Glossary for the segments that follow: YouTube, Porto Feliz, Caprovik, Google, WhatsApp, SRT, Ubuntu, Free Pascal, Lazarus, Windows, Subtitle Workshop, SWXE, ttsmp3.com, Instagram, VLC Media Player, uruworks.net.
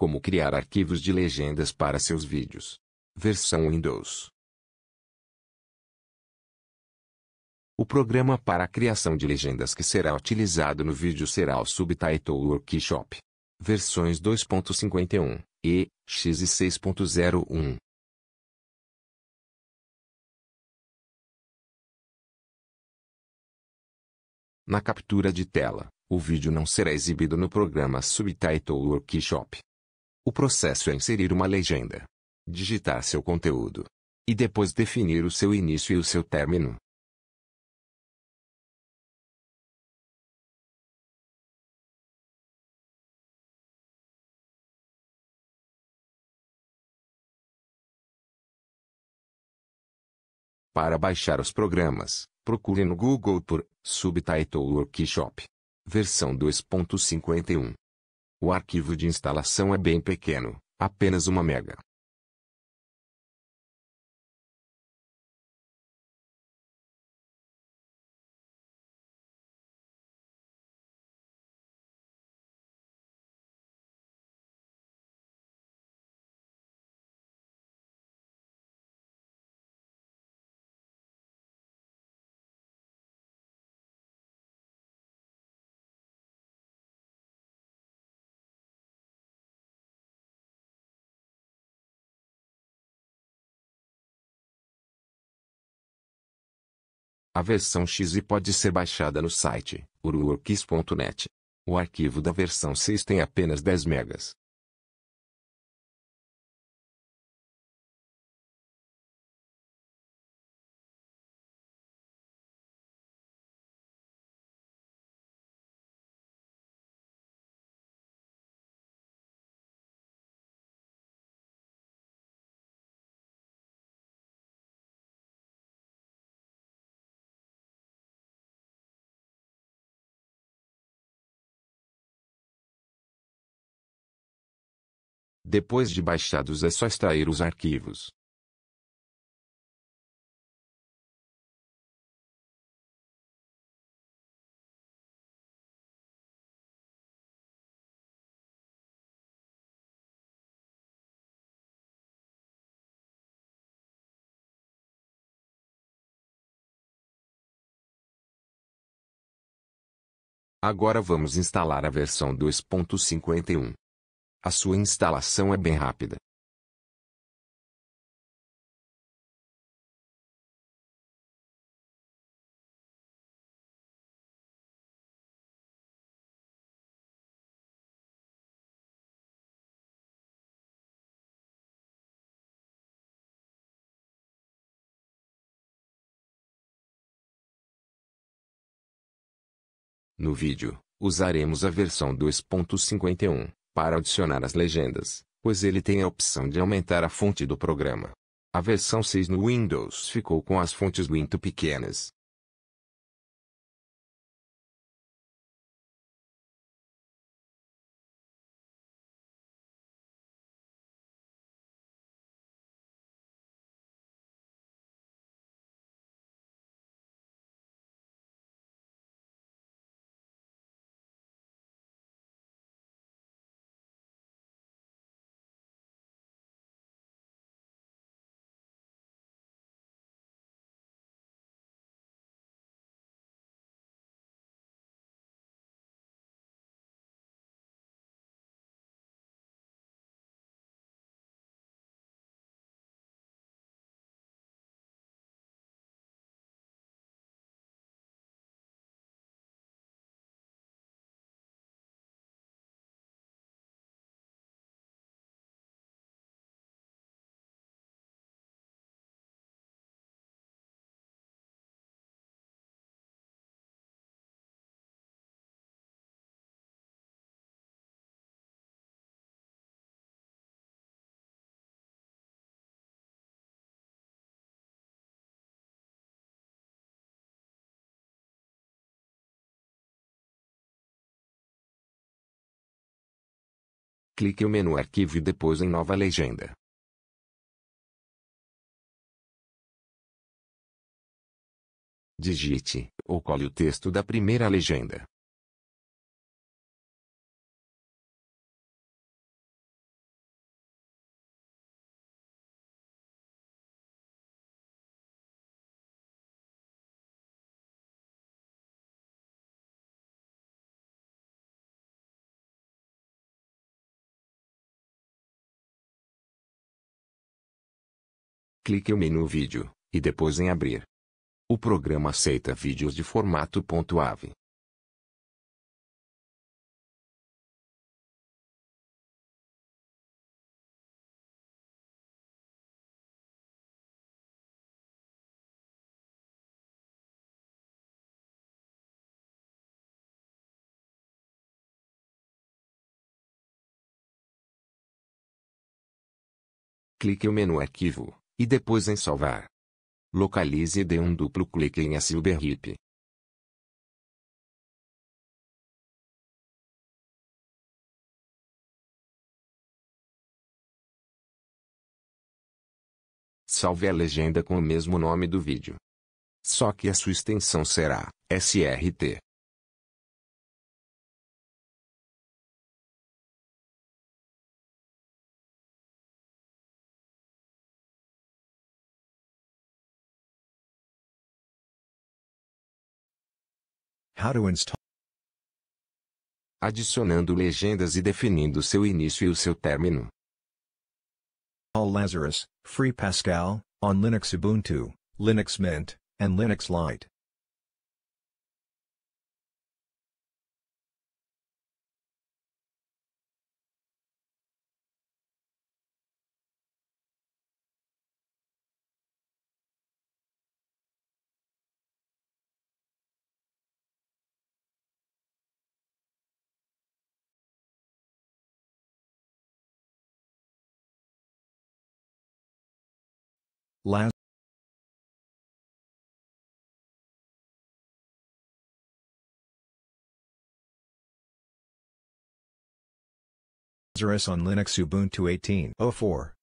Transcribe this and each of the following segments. como criar arquivos de legendas para seus vídeos. Versão Windows. O programa para a criação de legendas que será utilizado no vídeo será o Subtitle Workshop. Versões 2.51, EX e 6.01. Na captura de tela, o vídeo não será exibido no programa Subtitle Workshop. O processo é inserir uma legenda, digitar seu conteúdo, e depois definir o seu início e o seu término. Para baixar os programas, procure no Google por Subtitle Workshop. Versão 2.51. O arquivo de instalação é bem pequeno, apenas 1 MB. A versão .exe pode ser baixada no site uruworks.net. O arquivo da versão 6 tem apenas 10 MB. Depois de baixados é só extrair os arquivos. Agora vamos instalar a versão 2.51. A sua instalação é bem rápida. No vídeo, usaremos a versão 2.51. Para adicionar as legendas, pois ele tem a opção de aumentar a fonte do programa. A versão 6 no Windows ficou com as fontes muito pequenas. Clique no menu Arquivo e depois em Nova Legenda. Digite ou cole o texto da primeira legenda. clique em menu vídeo, e depois em abrir. O programa aceita vídeos de formato .av. Clique no menu Arquivo, e depois em Salvar. Localize e dê um duplo clique em SWXE. Salve a legenda com o mesmo nome do vídeo. Só que a sua extensão será SRT. How to install. Adicionando legendas e definindo seu início e o seu término. Lazarus, Free Pascal, on Linux Ubuntu, Linux Mint, and Linux Lite. Lazarus. On Linux Ubuntu 18.04.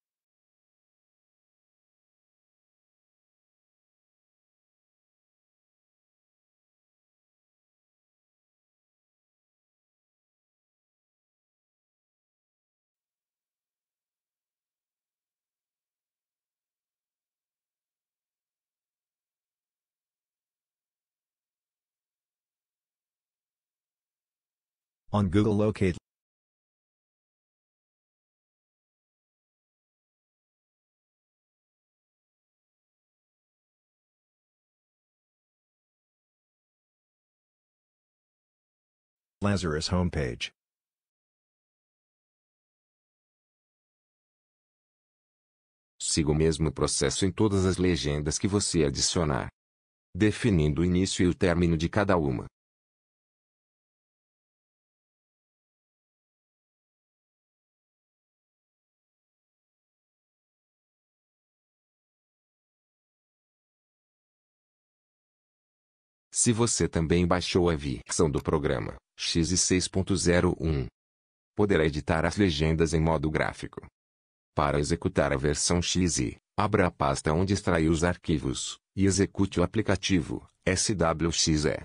On Google locate Lazarus homepage. Siga o mesmo processo em todas as legendas que você adicionar, definindo o início e o término de cada uma. Se você também baixou a versão do programa, SWXE 6.01, poderá editar as legendas em modo gráfico. Para executar a versão XE, abra a pasta onde extraiu os arquivos, e execute o aplicativo SWXE.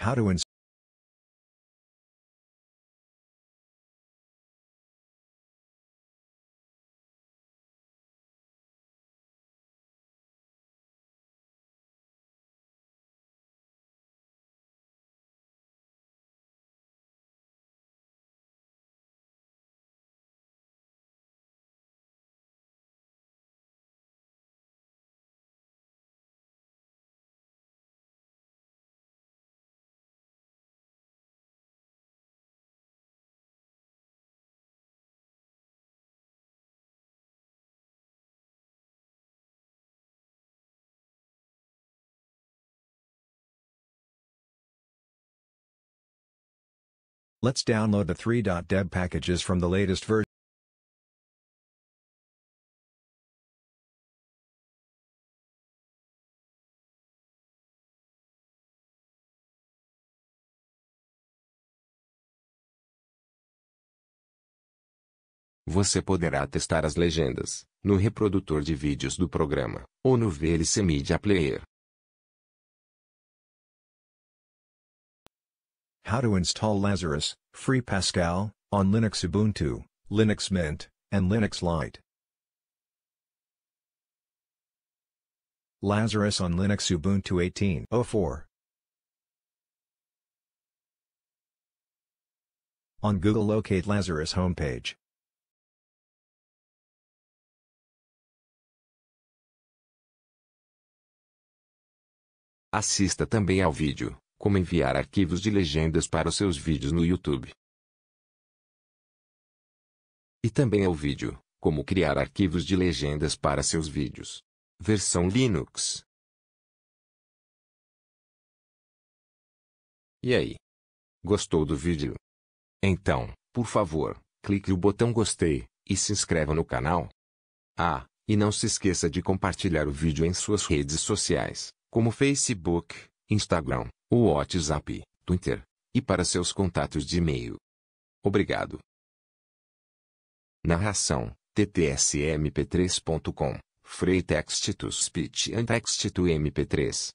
How to install. Let's download the 3.deb packages from the latest version. Você poderá testar as legendas no reprodutor de vídeos do programa ou no VLC Media Player. How to install Lazarus, Free Pascal, on Linux Ubuntu, Linux Mint, and Linux Lite. Lazarus on Linux Ubuntu 18.04. On Google locate Lazarus homepage. Assista também ao vídeo Como enviar arquivos de legendas para os seus vídeos no YouTube. E também ao vídeo Como criar arquivos de legendas para seus vídeos. Versão Linux. E aí? Gostou do vídeo? Então, por favor, clique o botão gostei e se inscreva no canal. Ah, e não se esqueça de compartilhar o vídeo em suas redes sociais, como Facebook, Instagram, o WhatsApp, Twitter, e para seus contatos de e-mail. Obrigado. Narração: ttsmp3.com, Free Text to Speech and Text to MP3.